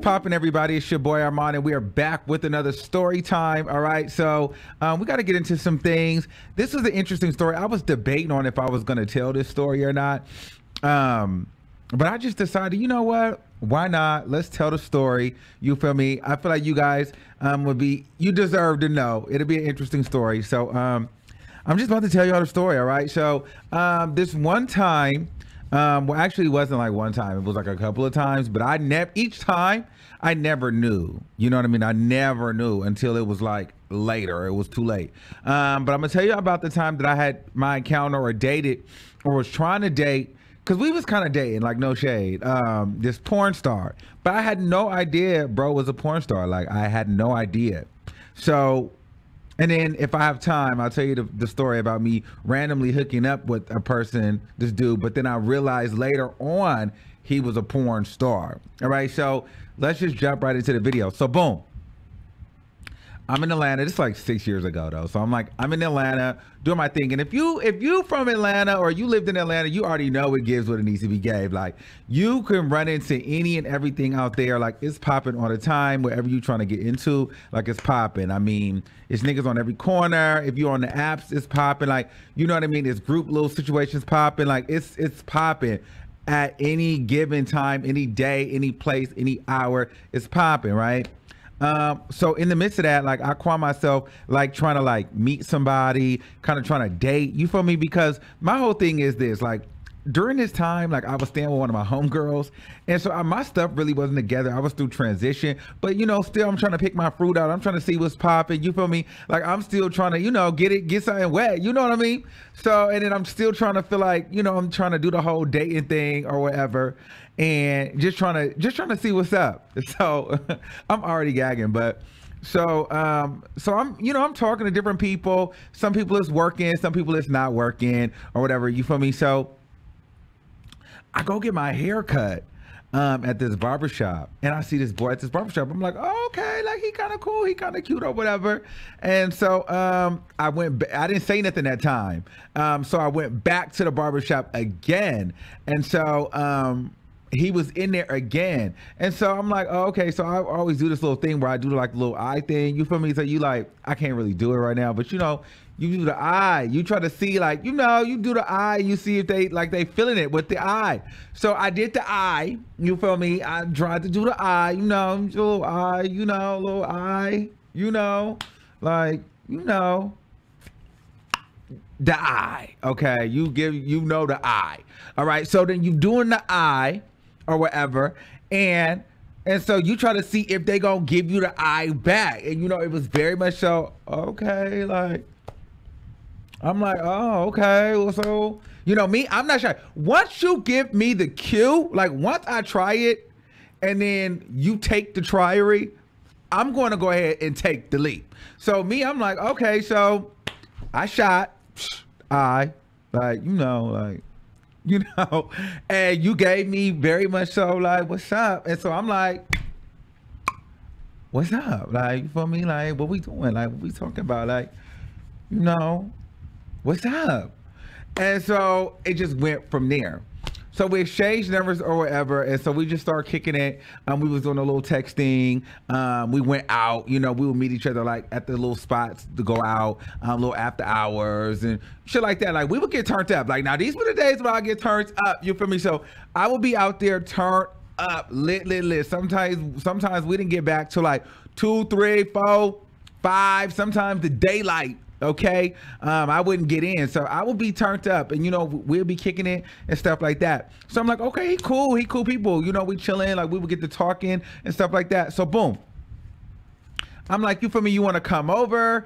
popping, everybody? It's your boy Armand, and we are back with another story time. All right, so we got to get into some things. This is an interesting story. I was debating on if I was going to tell this story or not, but I just decided, you know what? Why not? Let's tell the story. You feel me? I feel like you guys you deserve to know. It'll be an interesting story. So I'm just about to tell you all the story. All right, so this one time. Well, actually, it wasn't like one time. It was like a couple of times, but each time I never knew, you know what I mean? I never knew until it was like later. It was too late. But I'm gonna tell you about the time that I had my encounter or dated or was trying to date, cause we was kind of dating, like no shade, this porn star, but I had no idea bro was a porn star. Like I had no idea. So, and then if I have time, I'll tell you the story about me randomly hooking up with a person, this dude, but then I realized later on he was a porn star. All right, so let's just jump right into the video. So boom, I'm in Atlanta. This is like 6 years ago though. So I'm in Atlanta doing my thing. And if you from Atlanta or you lived in Atlanta, you already know it gives what it needs to be gave. Like you can run into any and everything out there. Like it's popping all the time, wherever you trying to get into, like it's popping. I mean, it's niggas on every corner. If you're on the apps, it's popping. Like, you know what I mean? It's group little situations popping. Like it's popping at any given time, any day, any place, any hour, it's popping, right? So in the midst of that, like I caught myself like trying to like meet somebody, kind of trying to date, you feel me? Because my whole thing is this, like during this time, like I was staying with one of my homegirls. And so my stuff really wasn't together. I was through transition, but you know, still I'm trying to pick my fruit out. I'm trying to see what's popping. You feel me? Like I'm still trying to, you know, get something wet. You know what I mean? So, and then I'm still trying to feel like, you know, I'm trying to do the whole dating thing or whatever. And just trying to see what's up. So I'm already gagging, but so I'm talking to different people. Some people it's working, some people it's not working or whatever. You feel me? So I go get my hair cut at this barbershop, and I see this boy at this barbershop. I'm like, oh, okay, like he kind of cool, he kind of cute or whatever. And so I didn't say nothing that time. So I went back to the barbershop again. And so he was in there again. And so I'm like, oh, okay. So I always do this little thing where I do like the little eye thing. You feel me? So you like, I can't really do it right now, but you know, you do the eye, you try to see like, you know, you do the eye, you see if they feeling it with the eye. So I did the eye, you feel me? I tried to do the eye, you know, little eye, you know, little eye, you know, like, you know, the eye. Okay. You know, the eye. All right. So then you doing the eye or whatever, and so you try to see if they gonna give you the eye back. And you know, it was very much so, okay, like I'm like, oh, okay, well, so you know me, I'm not shy. Once you give me the cue, like once I try it and then you take the triery, I'm going to go ahead and take the leap. So me, I'm like, okay, so I shot, I like, you know, like, you know, and you gave me very much so like, what's up? And so I'm like, what's up? Like, you feel me? Like, what we doing? Like, what we talking about? Like, you know, what's up? And so it just went from there. So we exchanged numbers or whatever. And so we just started kicking it. We was doing a little texting. We went out, you know, we would meet each other like at the little spots to go out, little after hours and shit like that. Like we would get turned up. Like now these were the days when I get turned up, you feel me? So I would be out there turned up, lit. Sometimes we didn't get back till like 2, 3, 4, 5, sometimes the daylight. Okay, I wouldn't get in, so I would be turned up, and you know we'll be kicking it and stuff like that. So I'm like, okay, he cool people, you know, we chilling, like we would get to talking and stuff like that. So boom, I'm like, you feel me? You want to come over?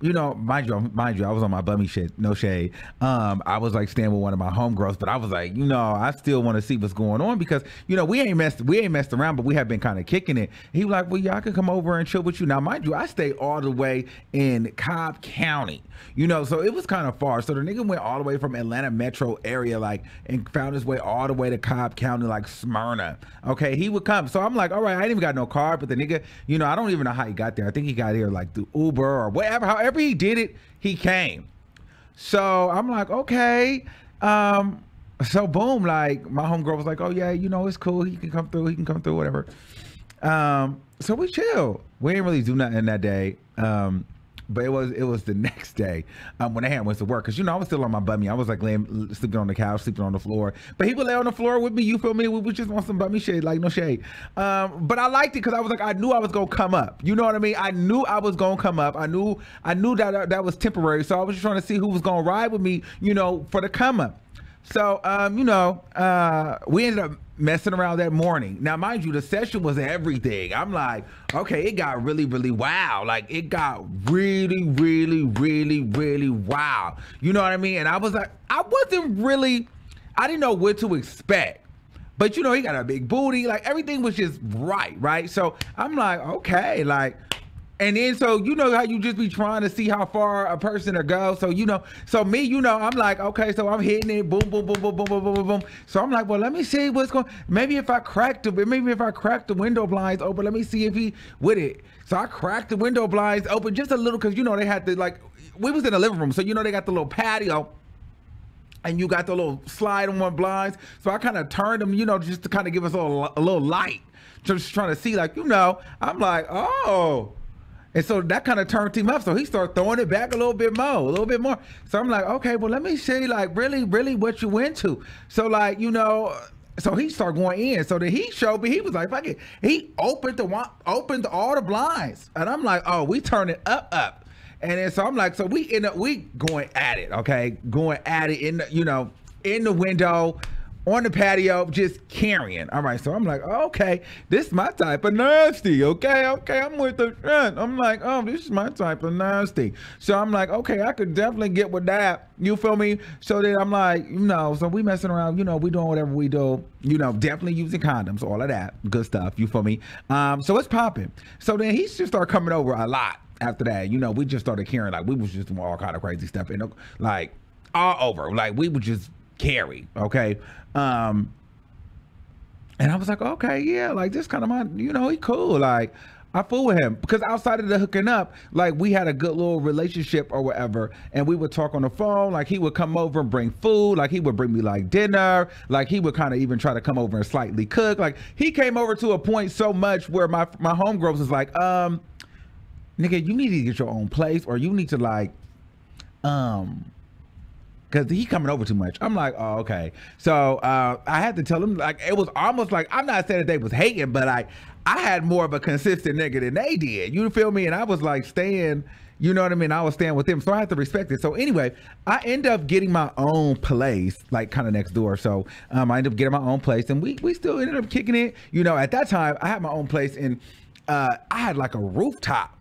You know, mind you, I was on my bummy shit, no shade. I was like staying with one of my homegirls, but I was like, you know, I still want to see what's going on because, you know, we ain't messed around, but we have been kind of kicking it. He was like, well, y'all can come over and chill with you. Now, mind you, I stay all the way in Cobb County, you know, so it was kind of far. So the nigga went all the way from Atlanta metro area, like, and found his way all the way to Cobb County, like Smyrna. Okay, he would come. So I'm like, all right, I ain't even got no car, but the nigga, you know, I don't even know how he got there. I think he got here like through Uber or whatever, however he did it, he came. So I'm like, okay, So boom, like my homegirl was like, oh yeah, you know, it's cool. He can come through, whatever. So we chill. We didn't really do nothing that day. But it was the next day when I went to work. Cause you know, I was still on my bummy. I was like laying, sleeping on the couch, sleeping on the floor, but he would lay on the floor with me. You feel me? We would just want some bummy shade, like no shade. But I liked it cause I was like, I knew I was gonna come up. You know what I mean? I knew I was gonna come up. I knew that was temporary. So I was just trying to see who was gonna ride with me, you know, for the come up. So, you know, we ended up messing around that morning. Now, mind you, the session was everything. I'm like, okay, it got really, really wow. Like it got really, really, really, really wow. You know what I mean? And I was like, I didn't know what to expect, but you know, he got a big booty. Like everything was just right. Right. So I'm like, okay, like, and then, so, you know how you just be trying to see how far a person will go. So, you know, so me, you know, I'm like, okay, so I'm hitting it. Boom, boom, boom, boom, boom, boom, boom, boom. So I'm like, well, let me see what's going, maybe if I crack the window blinds open, let me see if he with it. So I cracked the window blinds open just a little, cause you know, they had to like, we was in the living room. So, you know, they got the little patio. And you got the little slide on one blinds. So I kind of turned them, you know, just to kind of give us a little light. Just trying to see like, you know, I'm like, oh. And so that kind of turned him up. So he started throwing it back a little bit more. So I'm like, okay, well, let me see like really, really what you into. So like, you know, so he started going in. So then he showed me, he was like, fuck it. He opened all the blinds. And I'm like, oh, we turn it up. And then so I'm like, so we end up, we going at it, okay? Going at it in the, you know, in the window, on the patio, just carrying. All right, so I'm like, okay, this is my type of nasty, okay, I'm with the friend. I'm like, oh, this is my type of nasty. So I'm like, okay, I could definitely get with that, you feel me? So then I'm like, you know, so we messing around, you know, we doing whatever we do, you know, definitely using condoms, all of that good stuff, you feel me? So it's popping. So then he just started coming over a lot after that, you know, we just started carrying, like we was just doing all kind of crazy stuff, and like all over, like we would just carry, okay? And I was like, okay, yeah, like this kind of my, you know, he cool, like I fool with him, because outside of the hooking up, like we had a good little relationship or whatever, and we would talk on the phone. Like he would come over and bring food, like he would bring me like dinner, like he would kind of even try to come over and slightly cook. Like he came over to a point so much where my homegirls was like, nigga, you need to get your own place, or you need to like, cause he coming over too much. I'm like, oh, okay. So I had to tell him, like, it was almost like, I'm not saying that they was hating, but like, I had more of a consistent nigga than they did. You feel me? And I was like staying, you know what I mean? I was staying with them, so I had to respect it. So anyway, I end up getting my own place, like kind of next door. So I ended up getting my own place, and we still ended up kicking it. You know, at that time, I had my own place, and I had like a rooftop.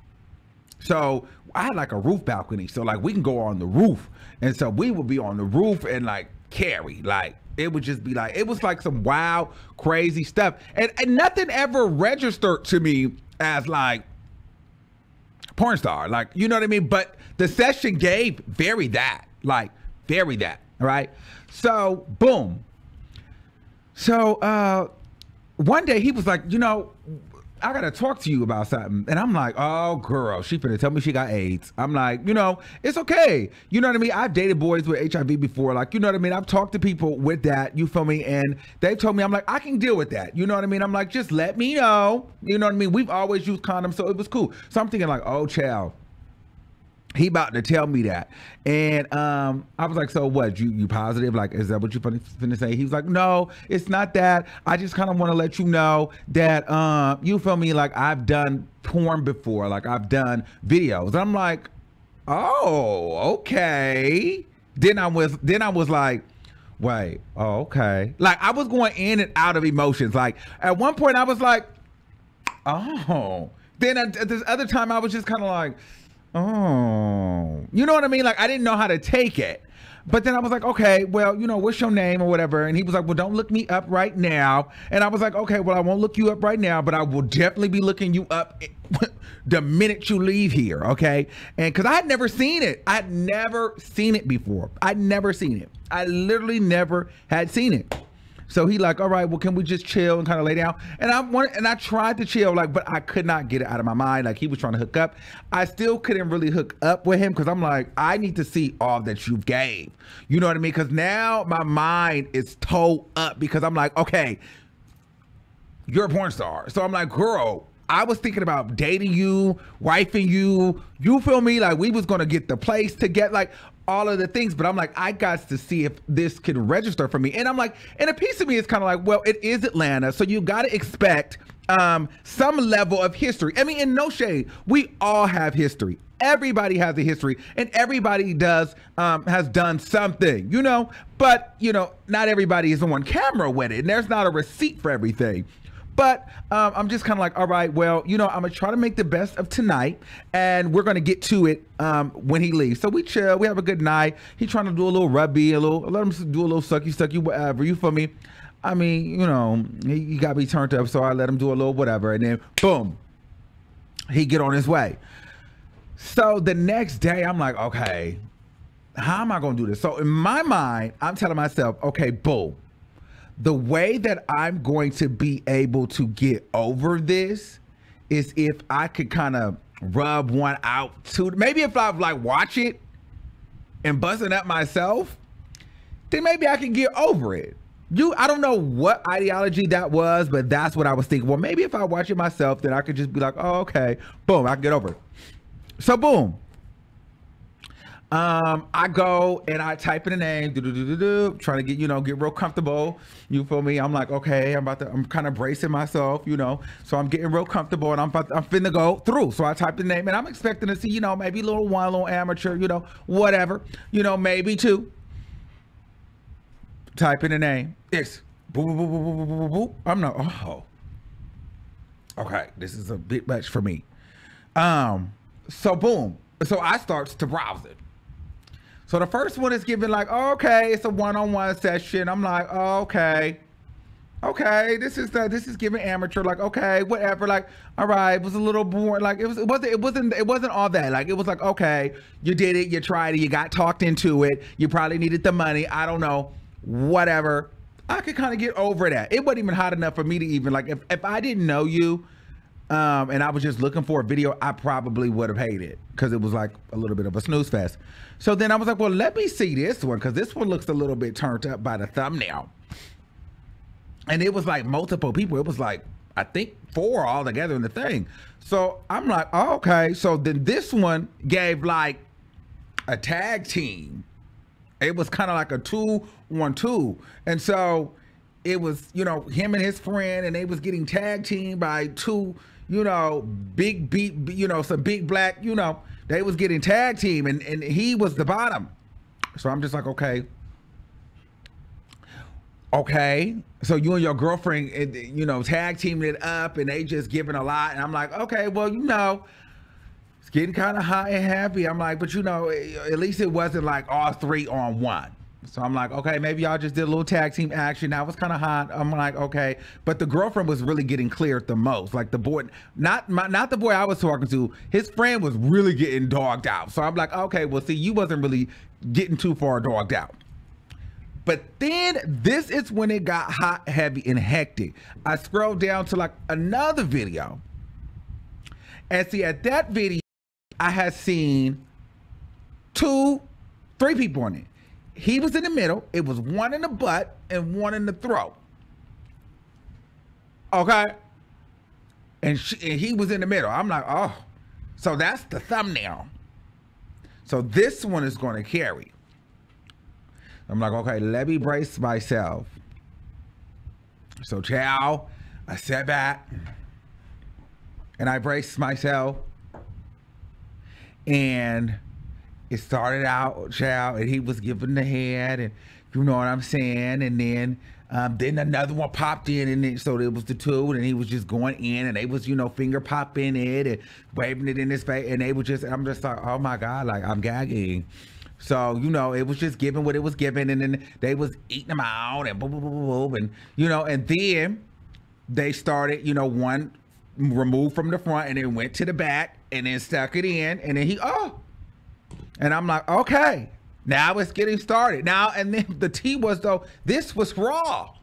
So I had like a roof balcony, so like we can go on the roof, and so we would be on the roof and like carry, like it would just be like, it was like some wild crazy stuff, and nothing ever registered to me as like porn star, like, you know what I mean? But the session gave very that, right? So boom, so one day he was like, you know, I gotta talk to you about something. And I'm like, oh girl, she finna tell me she got AIDS. I'm like, you know, it's okay. You know what I mean? I've dated boys with HIV before. Like, you know what I mean? I've talked to people with that, you feel me? And they've told me, I'm like, I can deal with that. You know what I mean? I'm like, just let me know. You know what I mean? We've always used condoms, so it was cool. So I'm thinking like, oh child, he about to tell me that. And I was like, so what, you positive? Like, is that what you finna say? He was like, no, it's not that. I just kind of want to let you know that, you feel me? Like I've done porn before, like I've done videos. And I'm like, oh, okay. Then I was like, wait, oh, okay. Like I was going in and out of emotions. Like at one point I was like, oh. Then at this other time I was just kind of like, oh, you know what I mean? Like I didn't know how to take it, but then I was like, okay, well, you know, what's your name or whatever? And he was like, well, don't look me up right now. And I was like, okay, well, I won't look you up right now, but I will definitely be looking you up the minute you leave here. Okay. And cause I had never seen it. I'd never seen it before. I'd never seen it. I literally never had seen it. So he like, all right, well, can we just chill and kind of lay down? And I tried to chill, like, but I could not get it out of my mind. Like, he was trying to hook up. I still couldn't really hook up with him because I'm like, I need to see all that you gave. You know what I mean? Because now my mind is towed up because I'm like, okay, you're a porn star. So I'm like, girl, I was thinking about dating you, wifing you, you feel me? Like, we was gonna get the place to get like all of the things, but I'm like, I got to see if this can register for me. And I'm like, and a piece of me is kind of like, well, it is Atlanta, so you gotta expect some level of history. I mean, in no shade, we all have history. Everybody has a history and everybody does, has done something, you know? But, you know, not everybody is on camera with it and there's not a receipt for everything. But I'm just kind of like, all right, well, you know, I'm gonna try to make the best of tonight and we're gonna get to it when he leaves. So we chill, we have a good night. He trying to do a little rubby, a little, let him do a little sucky, whatever, you feel me? I mean, you know, he got me turned up, so I let him do a little whatever and then boom, he get on his way. So the next day I'm like, okay, how am I gonna do this? So in my mind, I'm telling myself, okay, boom. The way that I'm going to be able to get over this is if I could kind of rub one out too. Maybe if I like watch it and bust it up myself, then maybe I can get over it. I don't know what ideology that was, but that's what I was thinking. Well, maybe if I watch it myself, then I could just be like, oh, okay, boom, I can get over it. So boom. I go and I type in a name, trying to get, you know, get real comfortable. You feel me? I'm like, okay, I'm kind of bracing myself, you know, so I'm getting real comfortable and I'm finna go through. So I type the name and I'm expecting to see, you know, maybe little one, little amateur, you know, whatever, you know, maybe two. Type in a name. It's boop, boop, boop, boop, boop, boop, boop. I'm not, oh, okay. This is a bit much for me. So boom. So I starts to browse it. So the first one is giving like, okay, it's a one-on-one session. I'm like, okay, this is giving amateur, like, okay, whatever, like, all right, it was a little boring, like, it wasn't all that, like, it was like, okay, you did it, you tried it, you got talked into it, you probably needed the money, I don't know, whatever. I could kind of get over that. It wasn't even hot enough for me to even like, if I didn't know you, and I was just looking for a video, I probably would have hated it because it was like a little bit of a snooze fest. So then I was like, well, let me see this one because this one looks a little bit turned up by the thumbnail. And it was like multiple people. It was like, I think 4 all together in the thing. So I'm like, oh, okay. So then this one gave like a tag team. It was kind of like a 2-on-2. And so it was, you know, him and his friend and they was getting tag teamed by two, you know, big beat, you know, some big black, you know, they was getting tag team and he was the bottom. So I'm just like, okay. Okay. So you and your girlfriend, you know, tag teaming it up and they just giving a lot. And I'm like, okay, well, you know, it's getting kind of hot and happy. I'm like, but you know, at least it wasn't like all 3-on-1. So I'm like, okay, maybe y'all just did a little tag team action. That was kind of hot. I'm like, okay. But the girlfriend was really getting cleared the most. Like the boy, not the boy I was talking to, his friend was really getting dogged out. So I'm like, okay, well, see, you wasn't really getting too far dogged out. But then this is when it got hot, heavy, and hectic. I scrolled down to like another video. And see, at that video, I had seen 2, 3 people on it. He was in the middle. It was one in the butt and one in the throat. Okay. And he was in the middle. I'm like, oh, so that's the thumbnail. So this one is going to carry. I'm like, okay, let me brace myself. So chow, I sat back and I braced myself and it started out, child, and he was giving the head, and you know what I'm saying? And then another one popped in, and then, so it was the two, and he was just going in, and they was, you know, finger popping it and waving it in his face, and they were just, I'm just like, oh my God, like I'm gagging. So, you know, it was just giving what it was giving, and then they was eating them out, and boom, boom, boom, boom, and, you know, and then they started, you know, one removed from the front, and then went to the back, and then stuck it in, and then he, oh. And I'm like, okay, now it's getting started. Now, and then the T was though, this was raw.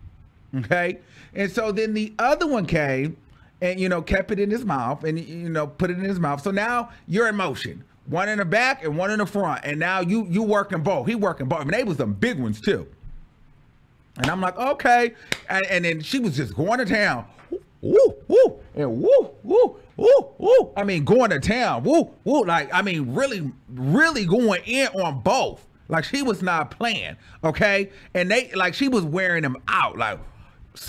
Okay. And so then the other one came and, you know, kept it in his mouth and, you know, put it in his mouth. So now you're in motion, one in the back and one in the front. And now you working both. He working both. I mean, they was some big ones too. And I'm like, okay. And then she was just going to town. Woo, woo, and woo, woo, woo, woo. I mean, going to town, woo, woo. Like, I mean, really, really going in on both. Like, she was not playing, okay? And they, like, she was wearing them out. Like,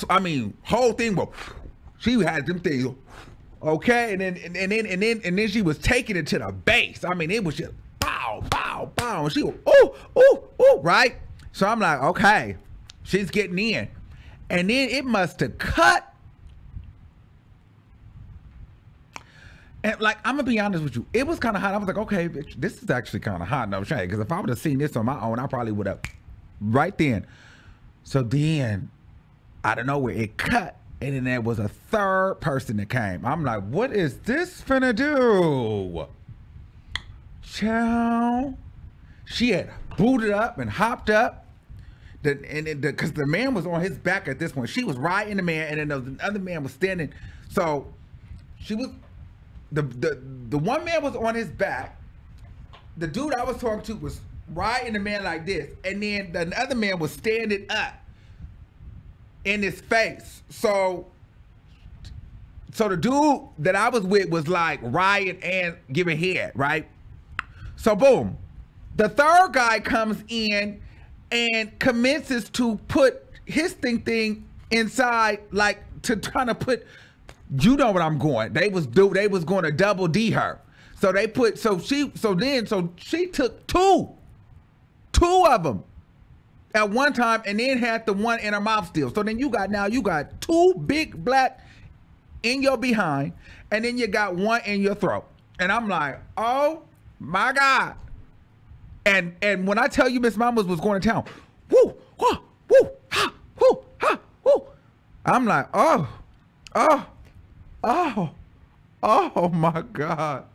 I mean, whole thing, well, she had them things, okay? And then she was taking it to the base. I mean, it was just pow, pow, pow. And she was, ooh, ooh, ooh, right? So I'm like, okay, she's getting in. And then it must have cut. And like, I'm gonna be honest with you, it was kind of hot. I was like, okay, bitch, this is actually kind of hot, no shade. Because if I would have seen this on my own, I probably would have right then. So then, I don't know where it cut, and then there was a third person that came. I'm like, what is this finna do? Chow. She had booted up and hopped up, because the man was on his back at this point. She was riding the man, and then the other man was standing. So she was. The one man was on his back. The dude I was talking to was riding the man like this, and then the other man was standing up in his face. So the dude that I was with was like riding and giving head, right? So boom, the third guy comes in and commences to put his thing inside, like to trying to put. You know what I'm going. They was going to double D her. So they put, so she took two of them at one time, and then had the one in her mouth still. So then you got two big black in your behind, and then you got one in your throat. And I'm like, oh my God. And when I tell you Miss Mamas was going to town, woo, woo, woo, ha, woo, ha, woo. I'm like, oh my God.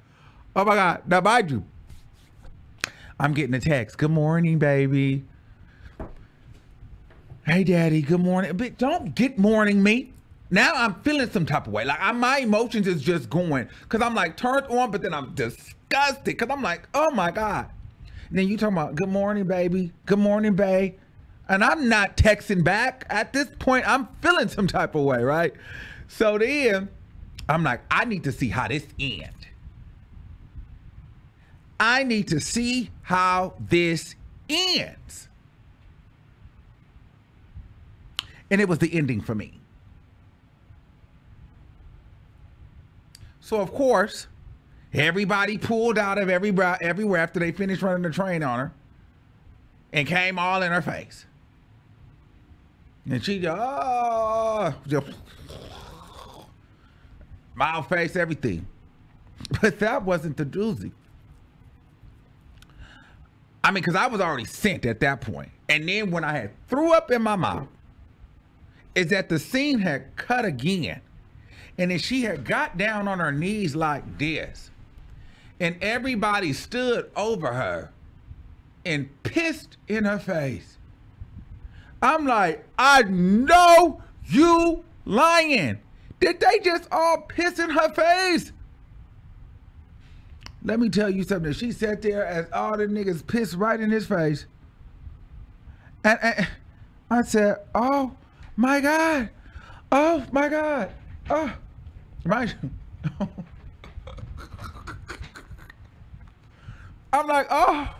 Oh my God. Now mind you, I'm getting a text. Good morning, baby. Hey daddy, good morning. But don't get morning me. Now I'm feeling some type of way. Like my emotions is just going. Cause I'm like turned on, but then I'm disgusted. Cause I'm like, oh my God. And then you talking about good morning, baby. Good morning, babe. And I'm not texting back. At this point, I'm feeling some type of way, right? So then I'm like, I need to see how this ends. I need to see how this ends. And it was the ending for me. So of course, everybody pulled out of everywhere after they finished running the train on her and came all in her face. And she just mild face, everything. But that wasn't the doozy. I mean, because I was already sent at that point. And then when I had threw up in my mouth, is that the scene had cut again. And then she had got down on her knees like this. And everybody stood over her and pissed in her face. I'm like, I know you lying. Did they just all piss in her face? Let me tell you something. She sat there as all the niggas pissed right in his face. And I said, oh my God. Oh my God. Oh my. I'm like, oh,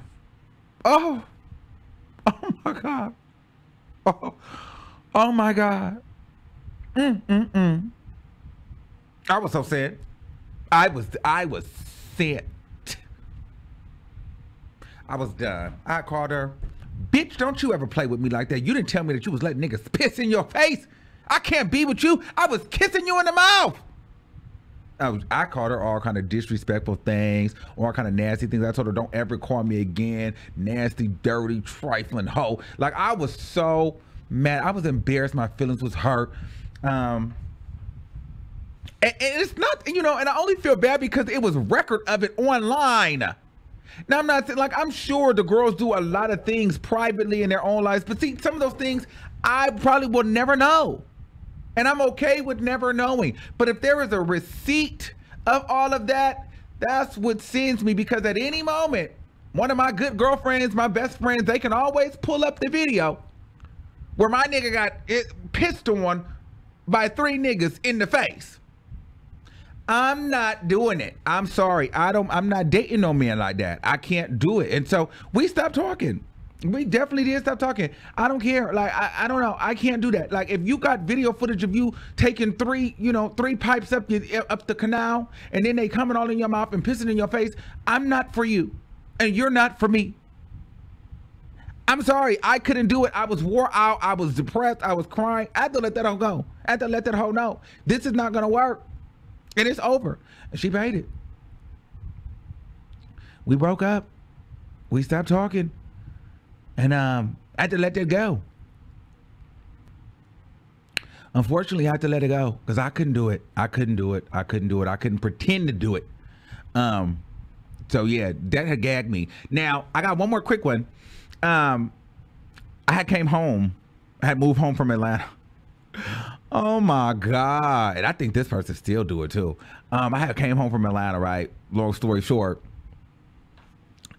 oh, oh my God. Oh, oh my God. I was so sad. I was sad. I was done. I called her, bitch, don't you ever play with me like that. You didn't tell me that you was letting niggas piss in your face. I can't be with you. I was kissing you in the mouth. I called her all kind of disrespectful things, all kind of nasty things. I told her, don't ever call me again. Nasty, dirty, trifling hoe. Like, I was so mad. I was embarrassed. My feelings was hurt. And it's not, you know, and I only feel bad because it was record of it online. Now, I'm not like, I'm sure the girls do a lot of things privately in their own lives, but see, some of those things I probably will never know. And I'm okay with never knowing. But if there is a receipt of all of that, that's what sends me, because at any moment, one of my good girlfriends, my best friends, they can always pull up the video where my nigga got pissed on by 3 niggas in the face. I'm not doing it. I'm sorry. I'm not dating no man like that. I can't do it. And so we stopped talking. We definitely did stop talking. I don't care. Like, I don't know. I can't do that. Like, if you got video footage of you taking 3, you know, 3 pipes up the canal, and then they coming all in your mouth and pissing in your face, I'm not for you. And you're not for me. I'm sorry. I couldn't do it. I was wore out. I was depressed. I was crying. I had to let that all go. I had to let that whole know. This is not going to work. And it's over. And she paid it. We broke up. We stopped talking. And I had to let that go. Unfortunately, I had to let it go because I couldn't do it. I couldn't do it. I couldn't do it. I couldn't pretend to do it. So yeah, that had gagged me. Now I got one more quick one. I had came home. I had moved home from Atlanta. Oh my God. And I think this person still do it too. I had came home from Atlanta, right? Long story short.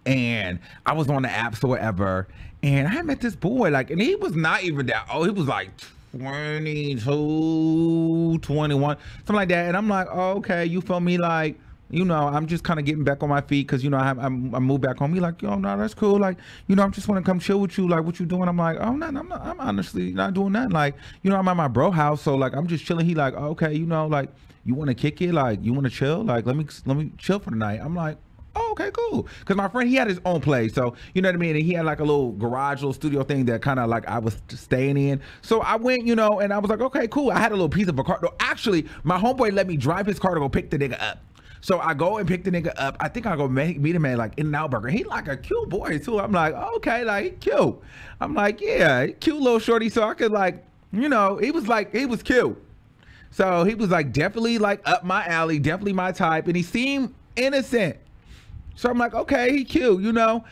And I was on the apps or whatever, and I met this boy, like, and he was not even that old. He was like 22, 21, something like that. And I'm like, oh, okay, you feel me? Like, you know, I'm just kind of getting back on my feet because, you know, I moved back home. He like, yo, no, that's cool. Like, you know, I just want to come chill with you. Like, what you doing? I'm like, oh, no, I'm honestly not doing nothing. Like, you know, I'm at my bro house, so like, I'm just chilling. He like, oh, okay, you know, like, you want to kick it? Like, you want to chill? Like, let me chill for the night. I'm like, oh, okay, cool. Because my friend, he had his own place. So, you know what I mean? And he had like a little garage, little studio thing that kind of like I was staying in. So I went, you know, and I was like, okay, cool. I had a little piece of a car. No, actually, my homeboy let me drive his car to go pick the nigga up. So I go and pick the nigga up. I think I go meet him at like In-N-Out Burger. He like a cute boy too. I'm like, okay, like cute. I'm like, yeah, cute little shorty. So I could like, you know, he was cute. So he was like definitely like up my alley, definitely my type. And he seemed innocent. So I'm like, okay, he cute, you know?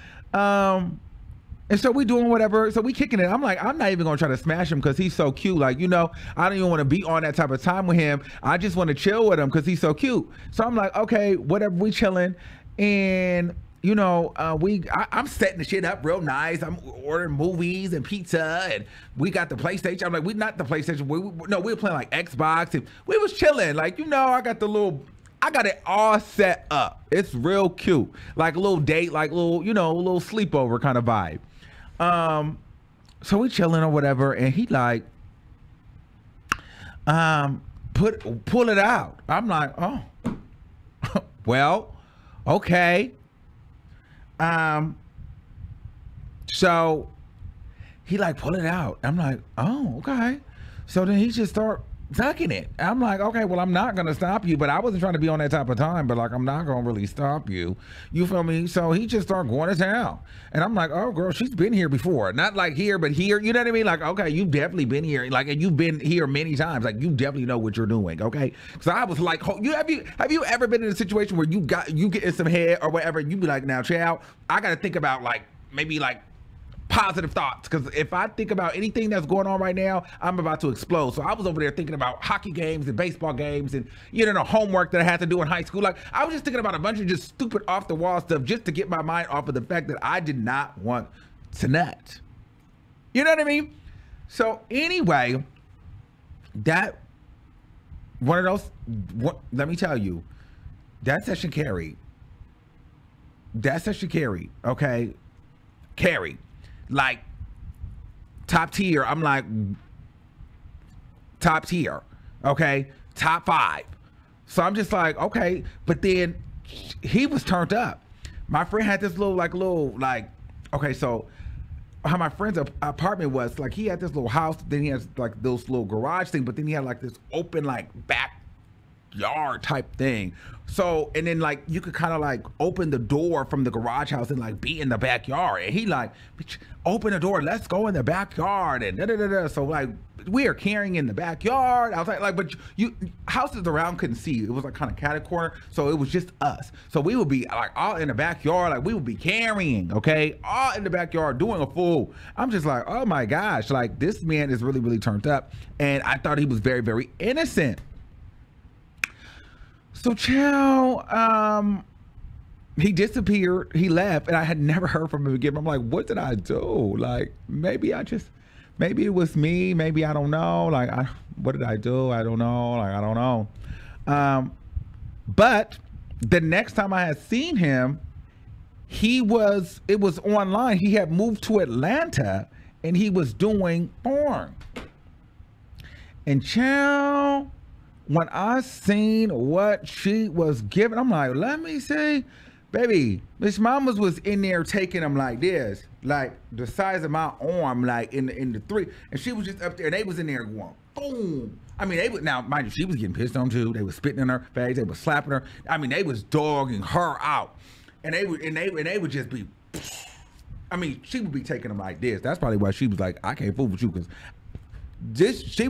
And so we doing whatever. So we kicking it. I'm like, I'm not even going to try to smash him because he's so cute. Like, you know, I don't even want to be on that type of time with him. I just want to chill with him because he's so cute. So I'm like, okay, whatever, we chilling. And, you know, I'm setting the shit up real nice. I'm ordering movies and pizza. And we got the PlayStation. I'm like, we're not the PlayStation. We were playing like Xbox. And we was chilling. Like, you know, I got it all set up. It's real cute. Like a little date, like little, you know, a little sleepover kind of vibe. So we chilling or whatever. And he like, pull it out. I'm like, oh, well, okay. So he like, pull it out. I'm like, oh, okay. So then he just start sucking it. I'm like, okay, well, I'm not gonna stop you, but I wasn't trying to be on that type of time, but like, I'm not gonna really stop you. You feel me? So he just started going to town. And I'm like, oh girl, she's been here before. Not like here, but here, you know what I mean? Like, okay, you've definitely been here. Like, and you've been here many times. Like, you definitely know what you're doing, okay? So I was like, have you ever been in a situation where you get in some head or whatever, and you be like, now child, I gotta think about like, maybe like positive thoughts, because if I think about anything that's going on right now, I'm about to explode. So I was over there thinking about hockey games and baseball games and, you know, the homework that I had to do in high school. Like, I was just thinking about a bunch of just stupid off the wall stuff just to get my mind off of the fact that I did not want to nut. You know what I mean? So anyway, that one of those, let me tell you, that session carried, okay? Carried. Like top tier. I'm like top tier, okay? Top 5. So I'm just like, okay. But then he was turned up. My friend had this little, okay, so how my friend's apartment was, like, he had this little house, then he has like those little garage thing, but then he had like this open like back yard type thing. So, and then like you could kind of like open the door from the garage house and like be in the backyard. And he like, bitch, open the door, let's go in the backyard and da da da da. So like we are carrying in the backyard. I was like, but you houses around couldn't see. It was like kind of catty corner, so it was just us. So we would be like all in the backyard, like we would be carrying, okay, all in the backyard doing a full. I'm just like, oh my gosh, like this man is really really turned up, and I thought he was very very innocent. So Chow, he disappeared, he left, and I had never heard from him again. I'm like, what did I do? Like, maybe I just, maybe it was me, maybe I don't know. Like, what did I do? I don't know, like, I don't know. But the next time I had seen him, it was online. He had moved to Atlanta and he was doing porn. And Chow, when I seen what she was giving, I'm like, let me see. Baby, Miss Mamas was in there taking them like this, like the size of my arm, like in the three. And she was just up there, and they was in there going, boom. I mean, they was, now, mind you, she was getting pissed on too. They was spitting in her face, they was slapping her. I mean, they was dogging her out. And they would just be, I mean, she would be taking them like this. That's probably why she was like, I can't fool with you, because she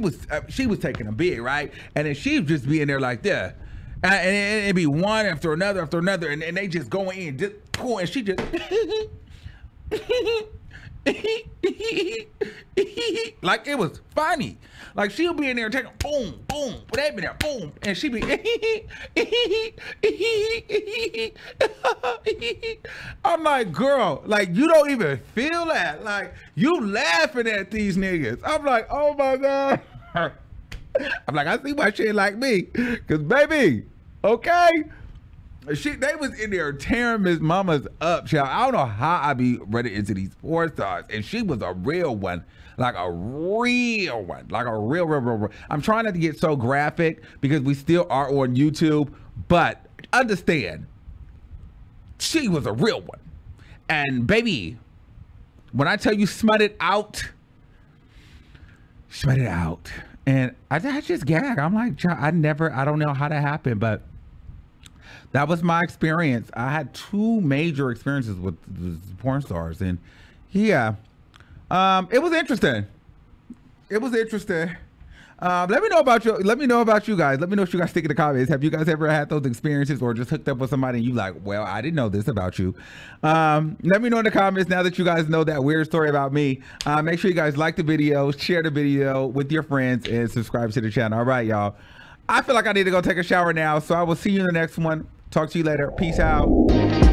was taking a big, right? And then she'd just be in there like that, and it'd be one after another after another, and they just going in, just cool, and she just like it was funny. Like she'll be in there taking boom, boom, but they'd be there, boom, and she'd be I'm like, girl, like you don't even feel that. Like you laughing at these niggas. I'm like, oh my God. I'm like, I see why she ain't like me. Cause baby, okay. They was in there tearing Miss Mamas up, child. I don't know how I be ready into these porn stars, and she was a real one, like a real one, like a real. I'm trying not to get so graphic because we still are on YouTube, but understand, she was a real one. And baby, when I tell you smut it out, smut it out. And I just gag. I'm like, child, I don't know how that happened, but that was my experience. I had two major experiences with porn stars, and yeah, it was interesting. It was interesting. Let me know about you. Let me know about you guys. Let me know what you guys think in the comments. Have you guys ever had those experiences, or just hooked up with somebody and you like, well, I didn't know this about you? Let me know in the comments now that you guys know that weird story about me. Make sure you guys like the video, share the video with your friends, and subscribe to the channel. All right, y'all. I feel like I need to go take a shower now, so I will see you in the next one. Talk to you later. Peace out.